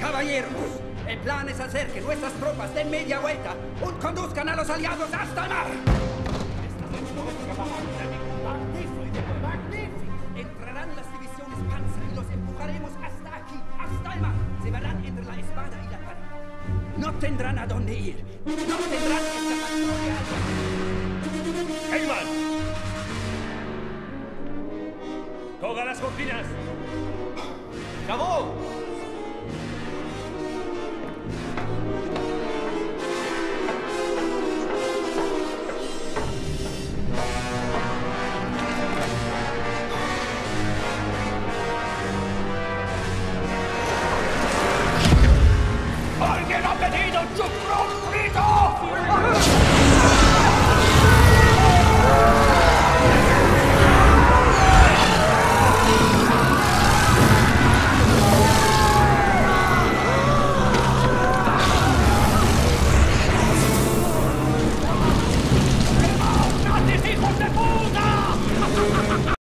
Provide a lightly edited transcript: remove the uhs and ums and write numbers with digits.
Caballeros, el plan es hacer que nuestras tropas den media vuelta y conduzcan a los aliados hasta el mar. Entrarán las divisiones Panzer y los empujaremos hasta aquí, hasta el mar. Se verán entre la espada y la cara. No tendrán a dónde ir. No tendrán escapatoria. ¡Heyman! ¡Todas las cortinas! ¡Cabo! ¡Alguien ha pedido su frustrito!